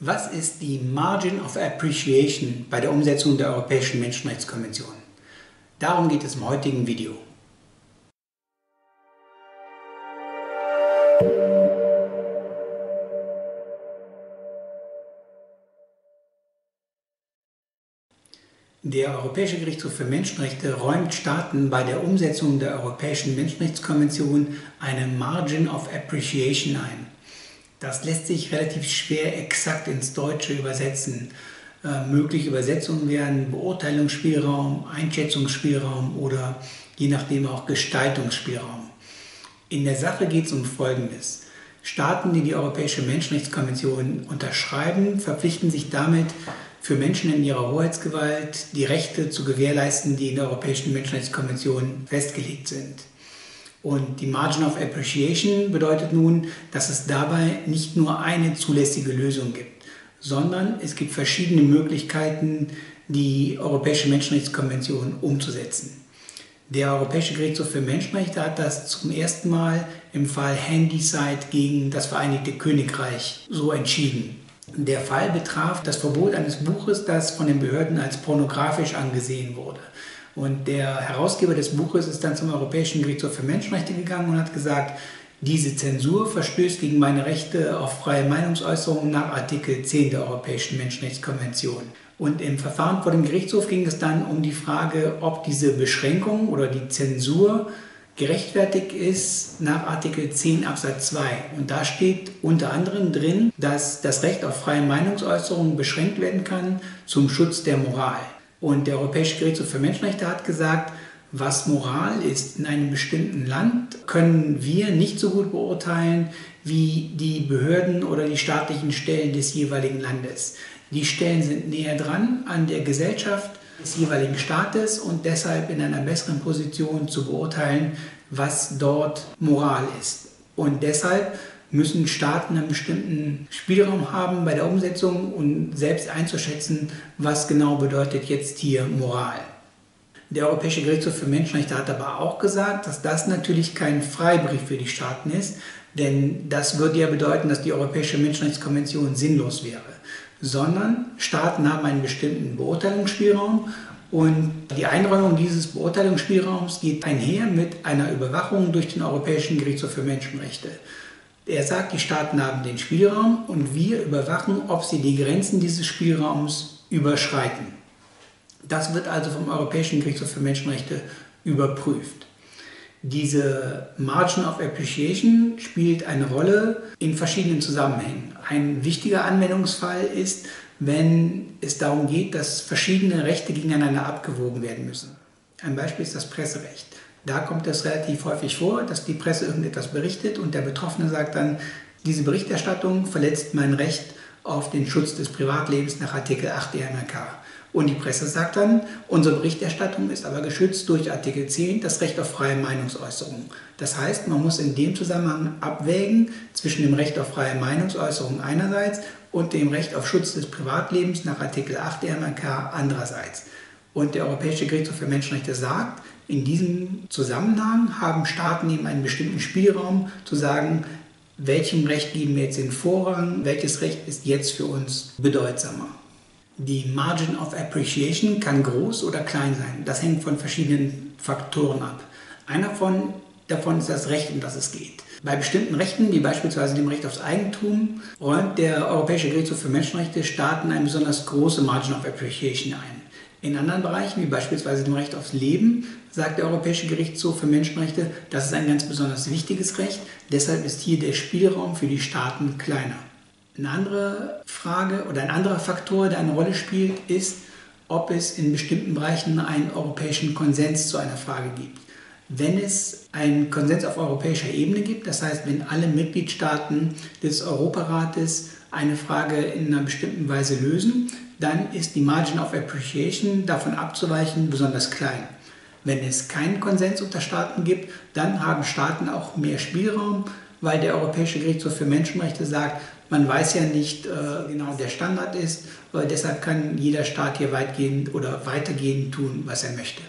Was ist die Margin of Appreciation bei der Umsetzung der Europäischen Menschenrechtskonvention? Darum geht es im heutigen Video. Der Europäische Gerichtshof für Menschenrechte räumt Staaten bei der Umsetzung der Europäischen Menschenrechtskonvention eine Margin of Appreciation ein. Das lässt sich relativ schwer exakt ins Deutsche übersetzen. Mögliche Übersetzungen wären Beurteilungsspielraum, Einschätzungsspielraum oder je nachdem auch Gestaltungsspielraum. In der Sache geht es um Folgendes. Staaten, die die Europäische Menschenrechtskonvention unterschreiben, verpflichten sich damit, für Menschen in ihrer Hoheitsgewalt die Rechte zu gewährleisten, die in der Europäischen Menschenrechtskonvention festgelegt sind. Und die Margin of Appreciation bedeutet nun, dass es dabei nicht nur eine zulässige Lösung gibt, sondern es gibt verschiedene Möglichkeiten, die Europäische Menschenrechtskonvention umzusetzen. Der Europäische Gerichtshof für Menschenrechte hat das zum ersten Mal im Fall Handyside gegen das Vereinigte Königreich so entschieden. Der Fall betraf das Verbot eines Buches, das von den Behörden als pornografisch angesehen wurde. Und der Herausgeber des Buches ist dann zum Europäischen Gerichtshof für Menschenrechte gegangen und hat gesagt, diese Zensur verstößt gegen meine Rechte auf freie Meinungsäußerung nach Artikel 10 der Europäischen Menschenrechtskonvention. Und im Verfahren vor dem Gerichtshof ging es dann um die Frage, ob diese Beschränkung oder die Zensur gerechtfertigt ist nach Artikel 10 Absatz 2. Und da steht unter anderem drin, dass das Recht auf freie Meinungsäußerung beschränkt werden kann zum Schutz der Moral. Und der Europäische Gerichtshof für Menschenrechte hat gesagt, was Moral ist in einem bestimmten Land, können wir nicht so gut beurteilen wie die Behörden oder die staatlichen Stellen des jeweiligen Landes. Die Stellen sind näher dran an der Gesellschaft des jeweiligen Staates und deshalb in einer besseren Position zu beurteilen, was dort Moral ist. Und deshalb müssen Staaten einen bestimmten Spielraum haben bei der Umsetzung und selbst einzuschätzen, was genau bedeutet jetzt hier Moral. Der Europäische Gerichtshof für Menschenrechte hat aber auch gesagt, dass das natürlich kein Freibrief für die Staaten ist, denn das würde ja bedeuten, dass die Europäische Menschenrechtskonvention sinnlos wäre, sondern Staaten haben einen bestimmten Beurteilungsspielraum und die Einräumung dieses Beurteilungsspielraums geht einher mit einer Überwachung durch den Europäischen Gerichtshof für Menschenrechte. Er sagt, die Staaten haben den Spielraum und wir überwachen, ob sie die Grenzen dieses Spielraums überschreiten. Das wird also vom Europäischen Gerichtshof für Menschenrechte überprüft. Diese Margin of Appreciation spielt eine Rolle in verschiedenen Zusammenhängen. Ein wichtiger Anwendungsfall ist, wenn es darum geht, dass verschiedene Rechte gegeneinander abgewogen werden müssen. Ein Beispiel ist das Presserecht. Da kommt es relativ häufig vor, dass die Presse irgendetwas berichtet und der Betroffene sagt dann, diese Berichterstattung verletzt mein Recht auf den Schutz des Privatlebens nach Artikel 8 EMRK. Und die Presse sagt dann, unsere Berichterstattung ist aber geschützt durch Artikel 10, das Recht auf freie Meinungsäußerung. Das heißt, man muss in dem Zusammenhang abwägen zwischen dem Recht auf freie Meinungsäußerung einerseits und dem Recht auf Schutz des Privatlebens nach Artikel 8 EMRK andererseits. Und der Europäische Gerichtshof für Menschenrechte sagt, in diesem Zusammenhang haben Staaten eben einen bestimmten Spielraum zu sagen, welchem Recht geben wir jetzt den Vorrang, welches Recht ist jetzt für uns bedeutsamer. Die Margin of Appreciation kann groß oder klein sein. Das hängt von verschiedenen Faktoren ab. Einer davon ist das Recht, um das es geht. Bei bestimmten Rechten, wie beispielsweise dem Recht aufs Eigentum, räumt der Europäische Gerichtshof für Menschenrechte Staaten eine besonders große Margin of Appreciation ein. In anderen Bereichen, wie beispielsweise dem Recht aufs Leben, sagt der Europäische Gerichtshof für Menschenrechte, das ist ein ganz besonders wichtiges Recht, deshalb ist hier der Spielraum für die Staaten kleiner. Eine andere Frage oder ein anderer Faktor, der eine Rolle spielt, ist, ob es in bestimmten Bereichen einen europäischen Konsens zu einer Frage gibt. Wenn es einen Konsens auf europäischer Ebene gibt, das heißt, wenn alle Mitgliedstaaten des Europarates eine Frage in einer bestimmten Weise lösen, dann ist die Margin of Appreciation davon abzuweichen besonders klein. Wenn es keinen Konsens unter Staaten gibt, dann haben Staaten auch mehr Spielraum, weil der Europäische Gerichtshof für Menschenrechte sagt, man weiß ja nicht genau, der Standard ist, deshalb kann jeder Staat hier weitgehend oder weitergehend tun, was er möchte.